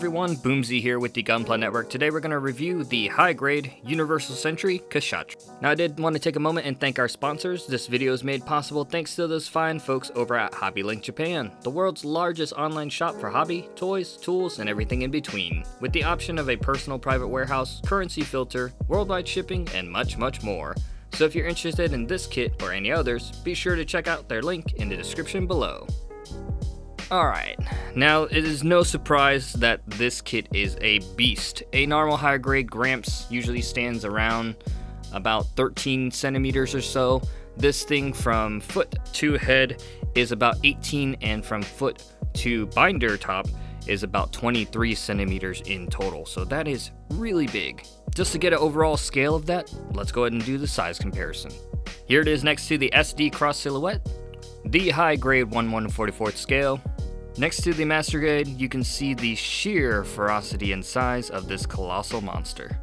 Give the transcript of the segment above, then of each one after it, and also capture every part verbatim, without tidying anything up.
everyone, Boomzy here with the Gunpla Network. Today we're going to review the high-grade Universal Sentry Kshatriya. Now I did want to take a moment and thank our sponsors. This video is made possible thanks to those fine folks over at Hobby Link Japan, the world's largest online shop for hobby, toys, tools, and everything in between. With the option of a personal private warehouse, currency filter, worldwide shipping, and much, much more. So if you're interested in this kit or any others, be sure to check out their link in the description below. Alright, now it is no surprise that this kit is a beast. A normal high grade Gramps usually stands around about thirteen centimeters or so. This thing from foot to head is about eighteen, and from foot to binder top is about twenty-three centimeters in total. So that is really big. Just to get an overall scale of that, let's go ahead and do the size comparison. Here it is next to the S D Cross Silhouette, the high grade one one forty-fourth scale. Next to the MasterGrade, you can see the sheer ferocity and size of this colossal monster.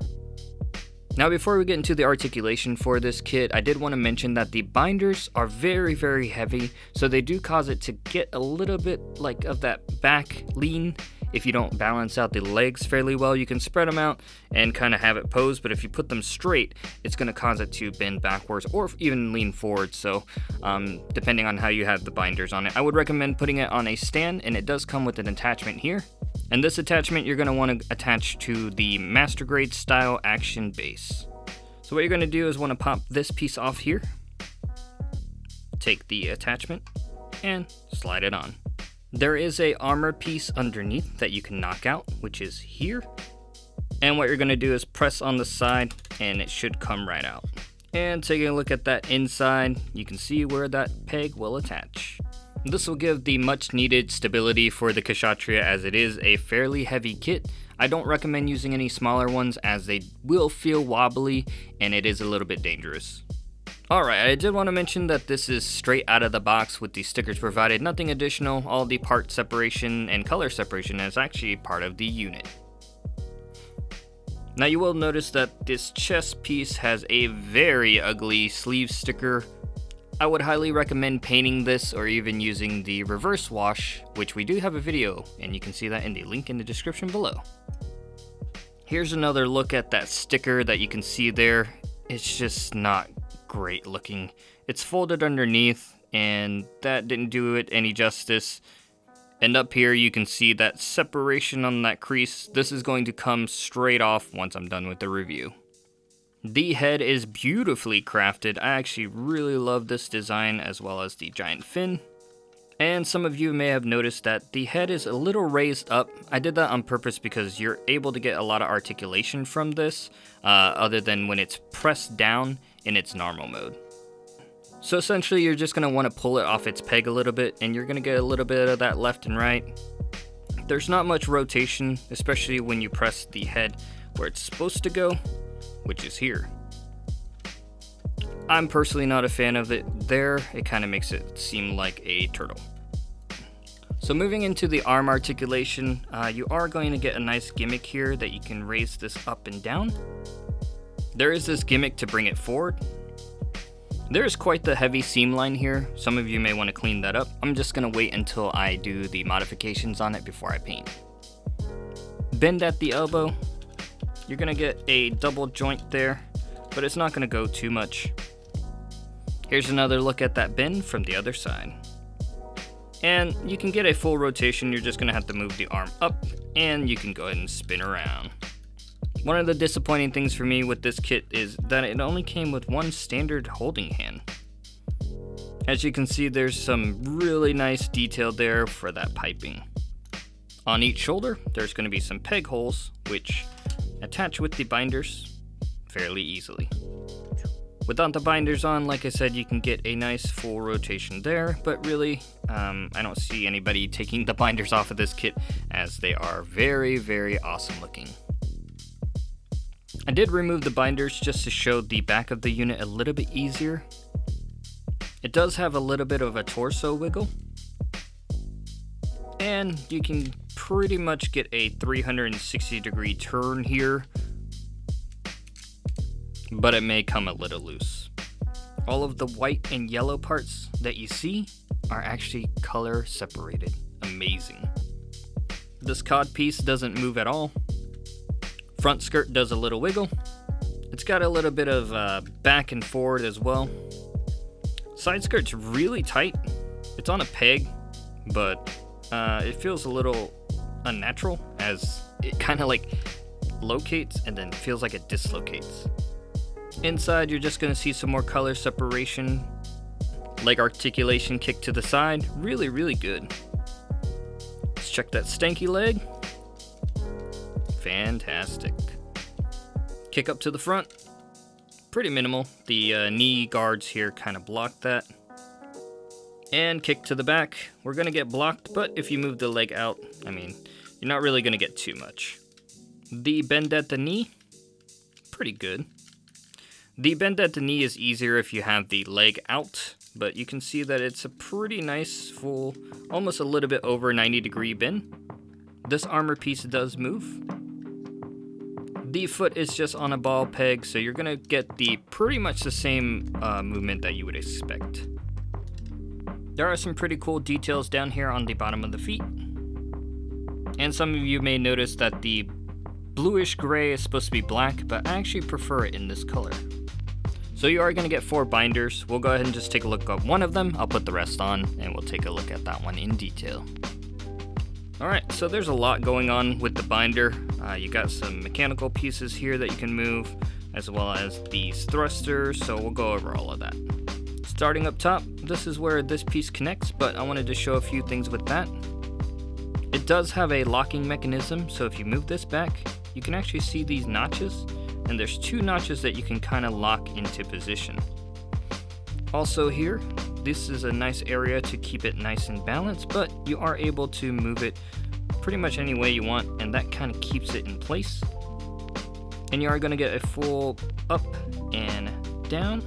Now before we get into the articulation for this kit, I did want to mention that the binders are very, very heavy, so they do cause it to get a little bit like of that back lean. If you don't balance out the legs fairly well, you can spread them out and kind of have it pose, but if you put them straight, it's going to cause it to bend backwards or even lean forward. So um, depending on how you have the binders on it, I would recommend putting it on a stand, and it does come with an attachment here. And this attachment you're going to want to attach to the MasterGrade style action base. So what you're going to do is want to pop this piece off here, take the attachment, and slide it on. There is a armor piece underneath that you can knock out, which is here. And what you're going to do is press on the side, and it should come right out. And taking a look at that inside, you can see where that peg will attach. This will give the much needed stability for the Kshatriya, as it is a fairly heavy kit. I don't recommend using any smaller ones, as they will feel wobbly and it is a little bit dangerous. Alright, I did want to mention that this is straight out of the box with the stickers provided, nothing additional. All the part separation and color separation is actually part of the unit. Now you will notice that this chest piece has a very ugly sleeve sticker. I would highly recommend painting this or even using the reverse wash, which we do have a video, and you can see that in the link in the description below. Here's another look at that sticker that you can see there. It's just not great looking. It's folded underneath, and that didn't do it any justice. And up here you can see that separation on that crease. This is going to come straight off once I'm done with the review. The head is beautifully crafted. I actually really love this design, as well as the giant fin. And some of you may have noticed that the head is a little raised up. I did that on purpose because you're able to get a lot of articulation from this, uh, other than when it's pressed down in its normal mode. So essentially you're just going to want to pull it off its peg a little bit, and you're going to get a little bit of that left and right. There's not much rotation, especially when you press the head where it's supposed to go, which is here. I'm personally not a fan of it there. It kind of makes it seem like a turtle. So moving into the arm articulation, uh, you are going to get a nice gimmick here that you can raise this up and down. There is this gimmick to bring it forward. There is quite the heavy seam line here. Some of you may want to clean that up. I'm just going to wait until I do the modifications on it before I paint. Bend at the elbow. You're going to get a double joint there, but it's not going to go too much. Here's another look at that bend from the other side. And you can get a full rotation. You're just going to have to move the arm up, and you can go ahead and spin around. One of the disappointing things for me with this kit is that it only came with one standard holding hand. As you can see, there's some really nice detail there for that piping. On each shoulder, there's going to be some peg holes, which attach with the binders fairly easily. Without the binders on, like I said, you can get a nice full rotation there, but really um, I don't see anybody taking the binders off of this kit, as they are very, very awesome looking. I did remove the binders just to show the back of the unit a little bit easier. It does have a little bit of a torso wiggle, and you can pretty much get a three hundred sixty degree turn here, but it may come a little loose. All of the white and yellow parts that you see are actually color separated. Amazing. This cod piece doesn't move at all. Front skirt does a little wiggle. It's got a little bit of uh, back and forward as well. Side skirt's really tight. It's on a peg, but uh, it feels a little unnatural as it kind of like locates and then feels like it dislocates. Inside, you're just going to see some more color separation. Leg articulation kick to the side. Really, really good. Let's check that stanky leg. Fantastic. Kick up to the front. Pretty minimal. The uh, knee guards here kind of block that. And kick to the back. We're going to get blocked, but if you move the leg out, I mean, you're not really going to get too much. The bend at the knee. Pretty good. The bend at the knee is easier if you have the leg out, but you can see that it's a pretty nice full, almost a little bit over ninety degree bend. This armor piece does move. The foot is just on a ball peg, so you're gonna get the pretty much the same uh, movement that you would expect. There are some pretty cool details down here on the bottom of the feet. And some of you may notice that the bluish gray is supposed to be black, but I actually prefer it in this color. So you are going to get four binders. We'll go ahead and just take a look at one of them. I'll put the rest on and we'll take a look at that one in detail. All right, so there's a lot going on with the binder. Uh, you got some mechanical pieces here that you can move, as well as these thrusters. So we'll go over all of that. Starting up top, this is where this piece connects, but I wanted to show a few things with that. It does have a locking mechanism. So if you move this back, you can actually see these notches. And there's two notches that you can kind of lock into position. Also here, this is a nice area to keep it nice and balanced, but you are able to move it pretty much any way you want, and that kind of keeps it in place. And you are going to get a full up and down,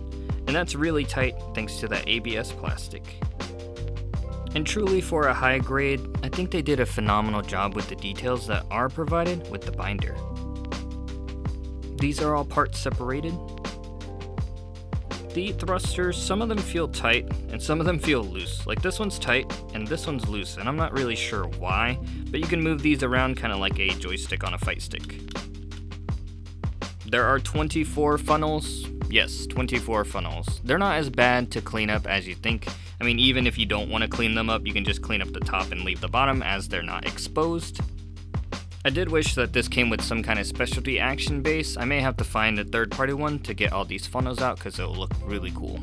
and that's really tight thanks to that A B S plastic. And truly for a high grade, I think they did a phenomenal job with the details that are provided with the binder. These are all parts separated. The thrusters, some of them feel tight and some of them feel loose. Like this one's tight and this one's loose, and I'm not really sure why, but you can move these around kind of like a joystick on a fight stick. There are twenty-four funnels. Yes, twenty-four funnels. They're not as bad to clean up as you think. I mean, even if you don't want to clean them up, you can just clean up the top and leave the bottom as they're not exposed. I did wish that this came with some kind of specialty action base. I may have to find a third-party one to get all these funnels out because it'll look really cool.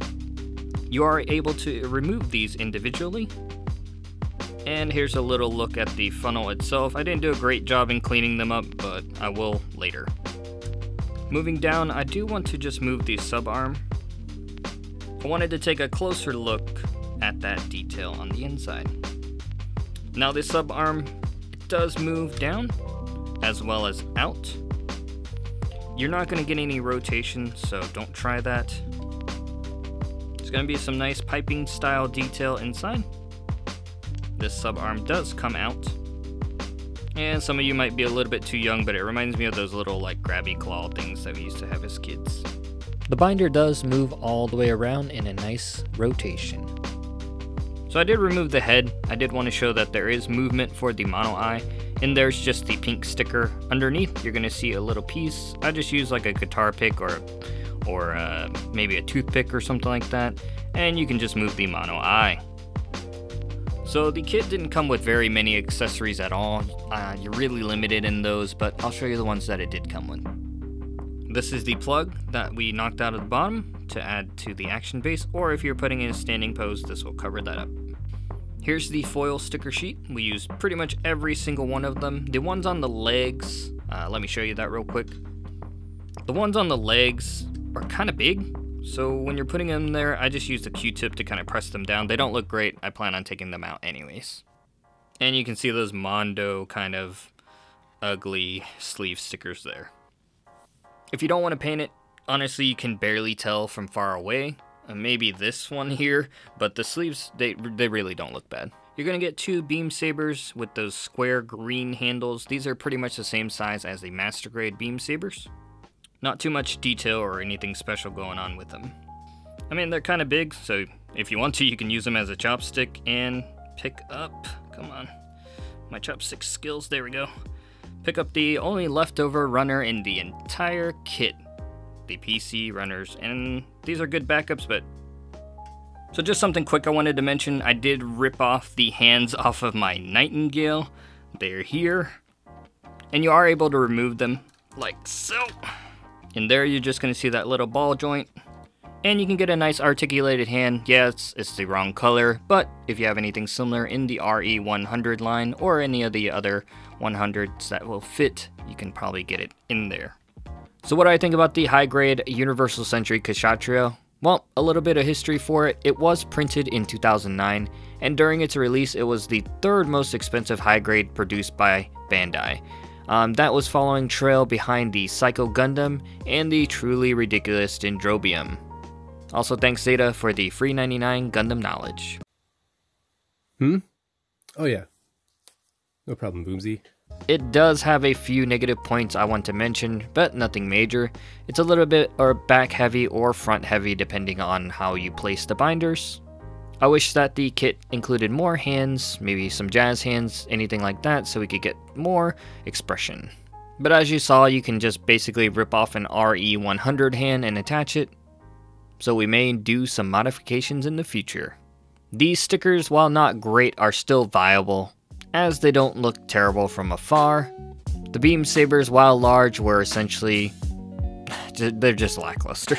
You are able to remove these individually. And here's a little look at the funnel itself. I didn't do a great job in cleaning them up, but I will later. Moving down, I do want to just move the subarm. I wanted to take a closer look at that detail on the inside. Now the subarm does move down as well as out. You're not going to get any rotation, so don't try that. There's going to be some nice piping style detail inside. This subarm does come out. And some of you might be a little bit too young, but it reminds me of those little like grabby claw things that we used to have as kids. The binder does move all the way around in a nice rotation. So I did remove the head. I did want to show that there is movement for the mono eye, and there's just the pink sticker underneath. You're going to see a little piece. I just use like a guitar pick or or uh, maybe a toothpick or something like that, and you can just move the mono eye. So the kit didn't come with very many accessories at all. Uh, you're really limited in those, but I'll show you the ones that it did come with. This is the plug that we knocked out of the bottom to add to the action base, or if you're putting in a standing pose, this will cover that up. Here's the foil sticker sheet. We used pretty much every single one of them. The ones on the legs, uh, let me show you that real quick. The ones on the legs are kind of big, so when you're putting them there, I just used a Q-tip to kind of press them down. They don't look great. I plan on taking them out anyways. And you can see those Mondo kind of ugly sleeve stickers there. If you don't want to paint it, honestly, you can barely tell from far away. Maybe this one here, but the sleeves, they, they really don't look bad. You're going to get two beam sabers with those square green handles. These are pretty much the same size as the MasterGrade beam sabers. Not too much detail or anything special going on with them. I mean, they're kind of big, so if you want to, you can use them as a chopstick and pick up. Come on. my chopstick skills, there we go. Pick up the only leftover runner in the entire kit, the P C runners, and these are good backups, but... So just something quick I wanted to mention, I did rip off the hands off of my Nightingale. They're here, and you are able to remove them, like so. And there you're just gonna see that little ball joint. And you can get a nice articulated hand. Yes, it's, it's the wrong color, but if you have anything similar in the R E one hundred line or any of the other one hundreds that will fit, you can probably get it in there. So what do I think about the high-grade Universal Century Kshatriya? Well, a little bit of history for it. It was printed in two thousand nine, and during its release, it was the third most expensive high-grade produced by Bandai. Um, that was following trail behind the Psycho Gundam and the truly ridiculous Dendrobium. Also, thanks Zeta for the free ninety-nine Gundam knowledge. Hmm? Oh yeah. No problem, Boomsy. It does have a few negative points I want to mention, but nothing major. It's a little bit or back heavy or front heavy depending on how you place the binders. I wish that the kit included more hands, maybe some jazz hands, anything like that, so we could get more expression. But as you saw, you can just basically rip off an R E one hundred hand and attach it. So we may do some modifications in the future. These stickers, while not great, are still viable, as they don't look terrible from afar. The beam sabers, while large, were essentially... they're just lackluster.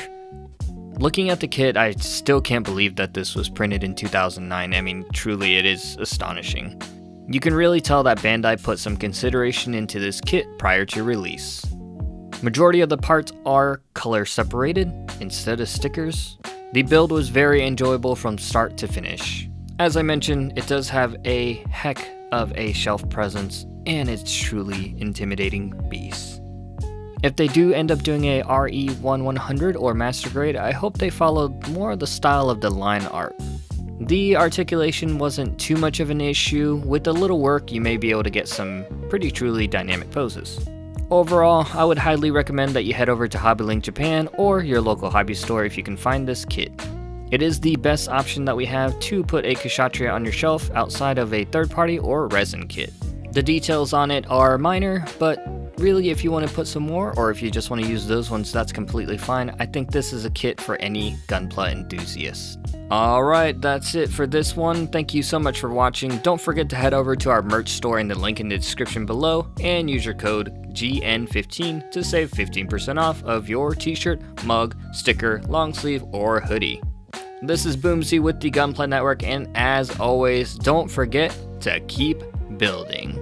Looking at the kit, I still can't believe that this was printed in two thousand nine. I mean, truly, it is astonishing. You can really tell that Bandai put some consideration into this kit prior to release. Majority of the parts are color separated instead of stickers. The build was very enjoyable from start to finish. As I mentioned, it does have a heck of a shelf presence, and it's truly intimidating beast. If they do end up doing a R E eleven hundred or MasterGrade, I hope they followed more of the style of the line art. The articulation wasn't too much of an issue. With a little work, you may be able to get some pretty truly dynamic poses. Overall, I would highly recommend that you head over to Hobby Link Japan or your local hobby store if you can find this kit. It is the best option that we have to put a Kshatriya on your shelf outside of a third party or resin kit. The details on it are minor, but really if you want to put some more or if you just want to use those ones, that's completely fine. I think this is a kit for any Gunpla enthusiast. Alright, that's it for this one. Thank you so much for watching. Don't forget to head over to our merch store in the link in the description below and use your code G N fifteen to save fifteen percent off of your t-shirt, mug, sticker, long sleeve, or hoodie. This is Boomsy with the Gunpla Network, and as always, don't forget to keep building.